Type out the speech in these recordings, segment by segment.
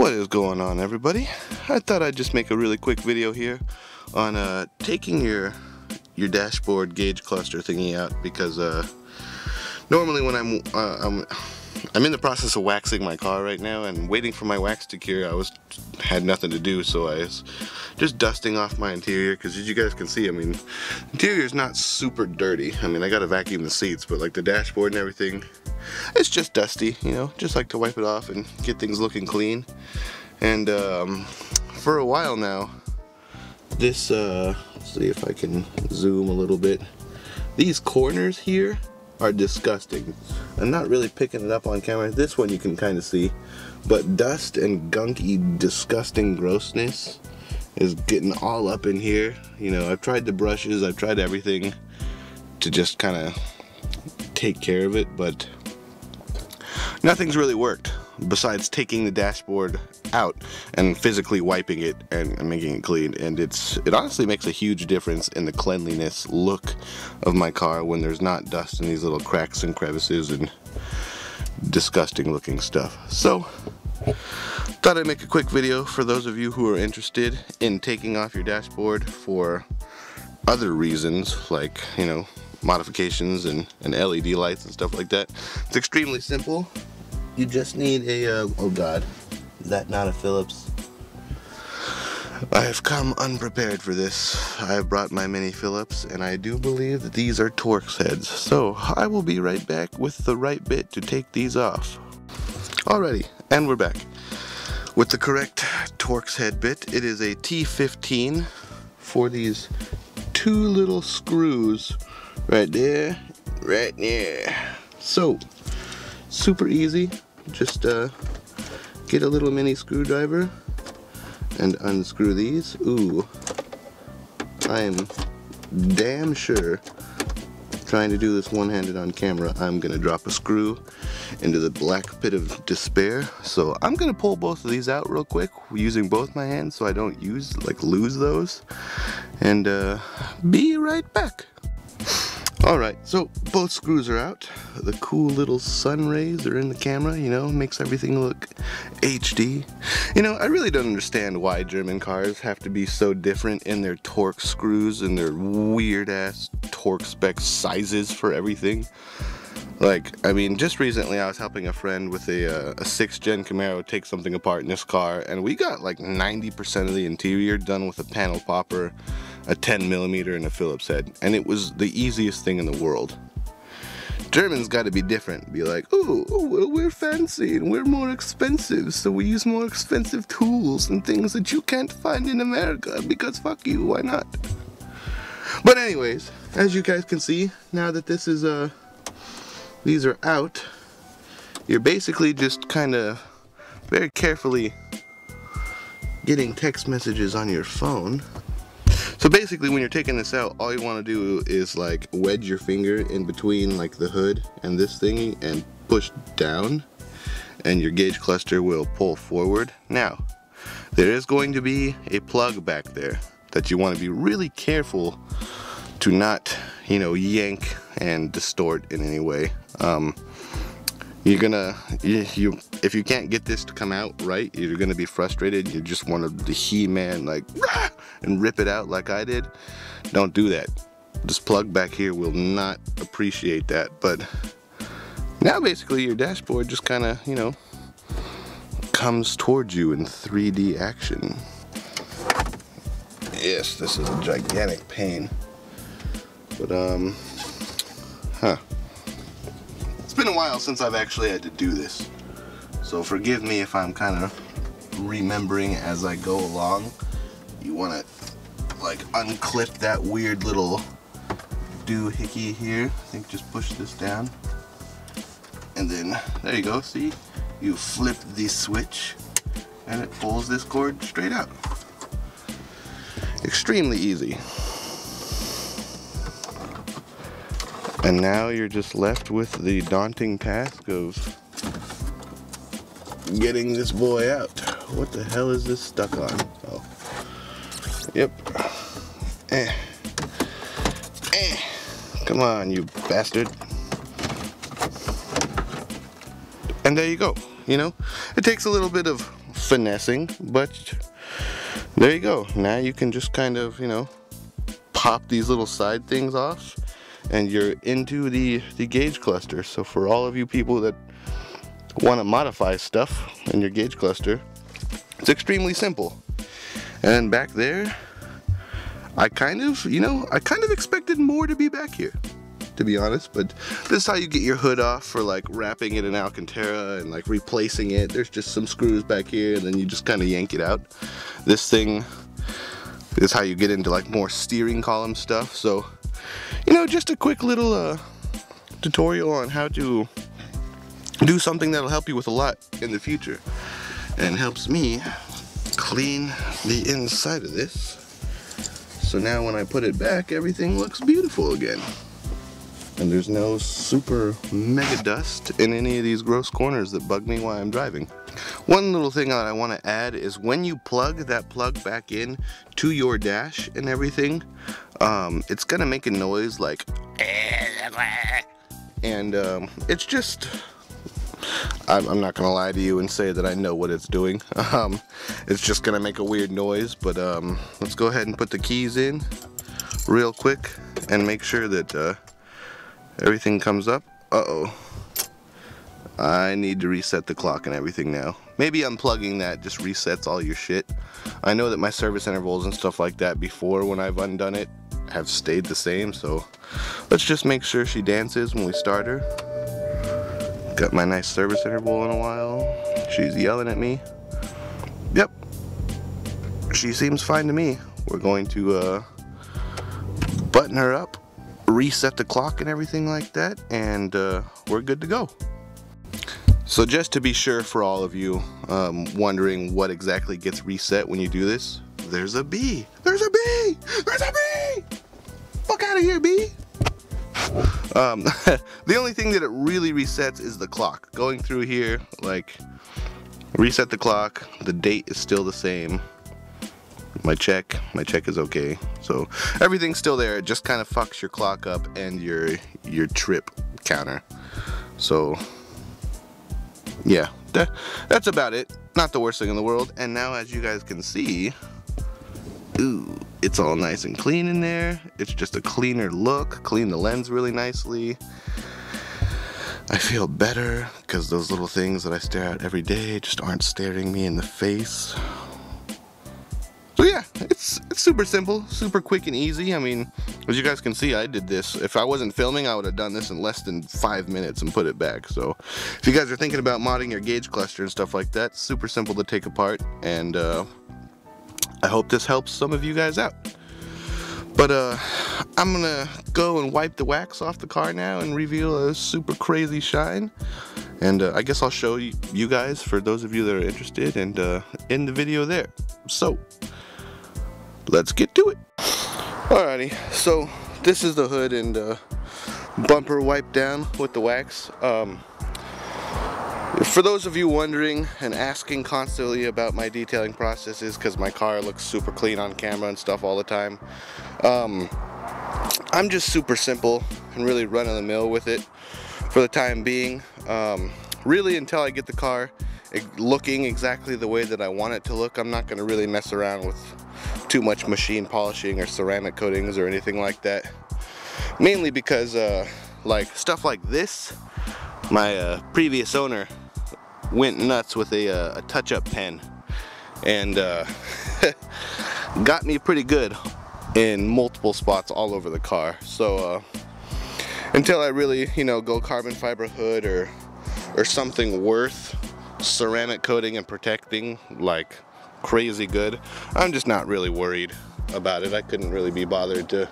What is going on, everybody? I thought I'd just make a really quick video here on taking your dashboard gauge cluster thingy out, because normally when I'm in the process of waxing my car right now and waiting for my wax to cure, I had nothing to do, so I was just dusting off my interior, because as you guys can see, I mean, interior is not super dirty. I mean, I gotta vacuum the seats, but like the dashboard and everything, it's just dusty, you know, just like to wipe it off and get things looking clean. And for a while now, this let's see if I can zoom a little bit, these corners here are disgusting. I'm not really picking it up on camera. This one you can kind of see, but dust and gunky, disgusting grossness is getting all up in here. You know, I've tried the brushes, I've tried everything to just kind of take care of it, but nothing's really worked besides taking the dashboard out and physically wiping it and making it clean. And it honestly makes a huge difference in the cleanliness look of my car when there's not dust in these little cracks and crevices and disgusting looking stuff. So thought I'd make a quick video for those of you who are interested in taking off your dashboard for other reasons, like, you know, modifications and LED lights and stuff like that. It's extremely simple. You just need a oh god, is that not a Phillips? I have come unprepared for this. I have brought my mini Phillips, and I do believe that these are Torx heads. So I will be right back with the right bit to take these off. Alrighty, and we're back with the correct Torx head bit. It is a T15 for these two little screws right there, right there. So super easy, just get a little mini screwdriver and unscrew these. Ooh, I'm damn sure trying to do this one-handed on camera, I'm gonna drop a screw into the black pit of despair. So I'm gonna pull both of these out real quick using both my hands, so I don't lose those, and be right back. Alright, so both screws are out. The cool little sun rays are in the camera, you know, makes everything look HD. You know, I really don't understand why German cars have to be so different in their Torx screws and their weird ass Torx spec sizes for everything. Like, I mean, just recently I was helping a friend with a 6th gen Camaro take something apart in this car, and we got like 90% of the interior done with a panel popper, a 10mm, and a Phillips head, and it was the easiest thing in the world. Germans gotta be different, be like, oh, well, we're fancy and we're more expensive, so we use more expensive tools and things that you can't find in America, because fuck you, why not? But anyways, as you guys can see, now that this is a these are out, you're basically just kind of very carefully getting text messages on your phone. So basically when you're taking this out, all you want to do is like wedge your finger in between like the hood and this thingy and push down, and your gauge cluster will pull forward. Now there is going to be a plug back there that you want to be really careful to not, you know, yank and distort in any way. If you can't get this to come out right, you're gonna be frustrated. You just want to the He-Man, like, rah! And rip it out like I did. Don't do that. This plug back here will not appreciate that. But now basically your dashboard just kind of, you know, comes towards you in 3D action. Yes, this is a gigantic pain. But it's been a while since I've actually had to do this, so forgive me if I'm kind of remembering as I go along. You want to like unclip that weird little doohickey here. I think just push this down, and then there you go. See, you flip the switch and it pulls this cord straight out. Extremely easy. And now you're just left with the daunting task of getting this boy out. What the hell is this stuck on? Oh, yep. Come on, you bastard. And there you go. You know, it takes a little bit of finessing, but there you go. Now you can just kind of, you know, pop these little side things off and you're into the gauge cluster. So for all of you people that want to modify stuff in your gauge cluster, it's extremely simple. And back there, I kind of, you know, I kind of expected more to be back here, to be honest, but this is how you get your hood off for like wrapping it in Alcantara and like replacing it. There's just some screws back here and then you just kind of yank it out. This thing is how you get into like more steering column stuff. So, you know, just a quick little tutorial on how to do something that'll help you with a lot in the future and helps me clean the inside of this. So now when I put it back, everything looks beautiful again. And there's no super mega dust in any of these gross corners that bug me while I'm driving. One little thing that I want to add is when you plug that plug back in to your dash and everything, it's gonna make a noise like, and it's just, I'm not gonna lie to you and say that I know what it's doing. It's just gonna make a weird noise, but let's go ahead and put the keys in real quick and make sure that everything comes up. Uh-oh. I need to reset the clock and everything now. Maybe unplugging that just resets all your shit. I know that my service intervals and stuff like that before, when I've undone it, have stayed the same, so let's just make sure she dances when we start her. Got my nice service interval in a while. She's yelling at me. Yep. She seems fine to me. We're going to button her up, reset the clock and everything like that, and we're good to go. So just to be sure for all of you wondering what exactly gets reset when you do this, there's a bee. There's a bee! There's a bee! Fuck out of here, bee! The only thing that it really resets is the clock. Going through here, like, reset the clock, the date is still the same. My check is okay. So everything's still there. It just kind of fucks your clock up and your trip counter. So yeah, that's about it. Not the worst thing in the world. And now, as you guys can see, ooh, it's all nice and clean in there. It's just a cleaner look. Clean the lens really nicely. I feel better because those little things that I stare at every day just aren't staring me in the face. So yeah, it's super simple, super quick and easy. I mean, as you guys can see, I did this. If I wasn't filming, I would have done this in less than 5 minutes and put it back. So if you guys are thinking about modding your gauge cluster and stuff like that, super simple to take apart, and I hope this helps some of you guys out. But I'm gonna go and wipe the wax off the car now and reveal a super crazy shine. And I guess I'll show you guys, for those of you that are interested, and end the video there. So let's get to it. Alrighty, so this is the hood and bumper wiped down with the wax. For those of you wondering and asking constantly about my detailing processes, because my car looks super clean on camera and stuff all the time, I'm just super simple and really run of the mill with it for the time being. Really, until I get the car looking exactly the way that I want it to look, I'm not going to really mess around with too much machine polishing or ceramic coatings or anything like that. Mainly because like stuff like this, my previous owner went nuts with a touch-up pen and got me pretty good in multiple spots all over the car. So until I really, you know, go carbon fiber hood or something worth ceramic coating and protecting like crazy good, I'm just not really worried about it. I couldn't really be bothered to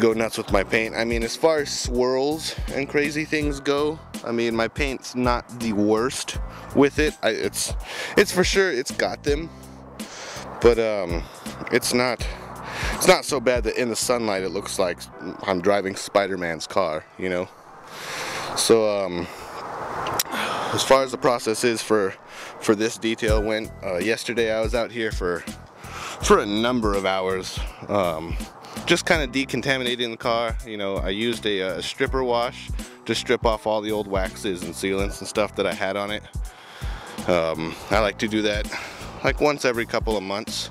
go nuts with my paint. I mean, as far as swirls and crazy things go, I mean, my paint's not the worst with it. It's for sure, it's got them, but it's not so bad that in the sunlight it looks like I'm driving Spider-Man's car, you know. So as far as the process is for this detail went, yesterday I was out here for a number of hours, just kind of decontaminating the car. You know, I used a stripper wash to strip off all the old waxes and sealants and stuff that I had on it. I like to do that like once every couple of months,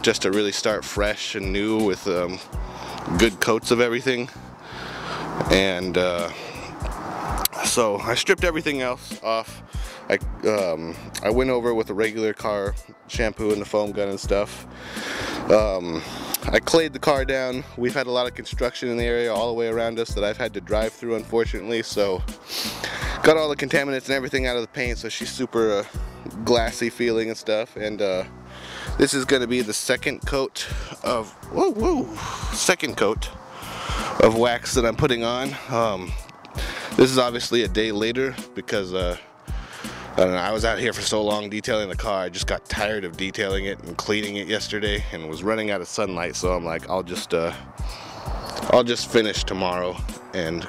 just to really start fresh and new with good coats of everything. And so I stripped everything else off. I went over with a regular car shampoo and the foam gun and stuff. I clayed the car down. We've had a lot of construction in the area all the way around us that I've had to drive through, unfortunately, so got all the contaminants and everything out of the paint, so she's super glassy feeling and stuff. And this is going to be the second coat of wax that I'm putting on. This is obviously a day later because I don't know, I was out here for so long detailing the car, I just got tired of detailing it and cleaning it yesterday, and was running out of sunlight. So I'm like, I'll just finish tomorrow and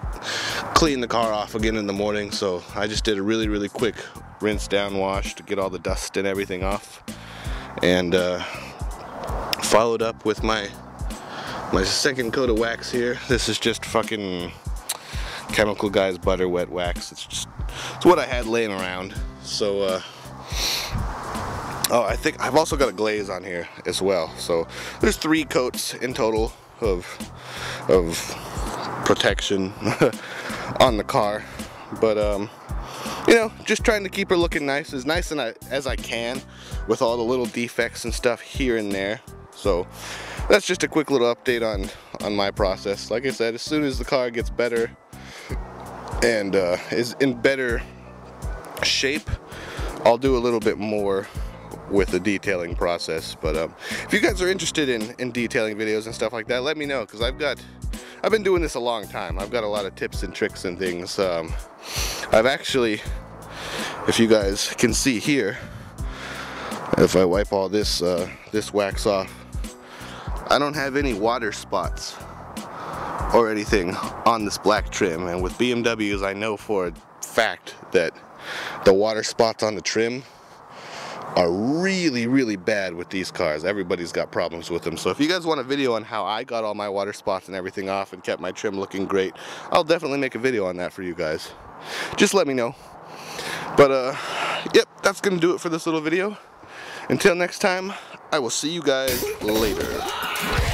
clean the car off again in the morning. So I just did a really quick rinse down wash to get all the dust and everything off, and followed up with my second coat of wax here. This is just fucking Chemical Guy's Butter Wet Wax. It's what I had laying around. So oh, I think I've also got a glaze on here as well. So there's 3 coats in total of protection on the car. But you know, just trying to keep her looking nice, as nice as I can, with all the little defects and stuff here and there. So that's just a quick little update on my process. Like I said, as soon as the car gets better and is in better shape, I'll do a little bit more with the detailing process. But if you guys are interested in detailing videos and stuff like that, let me know, because I've been doing this a long time. I've got a lot of tips and tricks and things. I've actually, if you guys can see here, if I wipe all this this wax off, I don't have any water spots or anything on this black trim. And with BMWs, I know for a fact that the water spots on the trim are really bad with these cars. Everybody's got problems with them. So if you guys want a video on how I got all my water spots and everything off and kept my trim looking great, I'll definitely make a video on that for you guys. Just let me know. But yep, that's gonna do it for this little video. Until next time, I will see you guys later.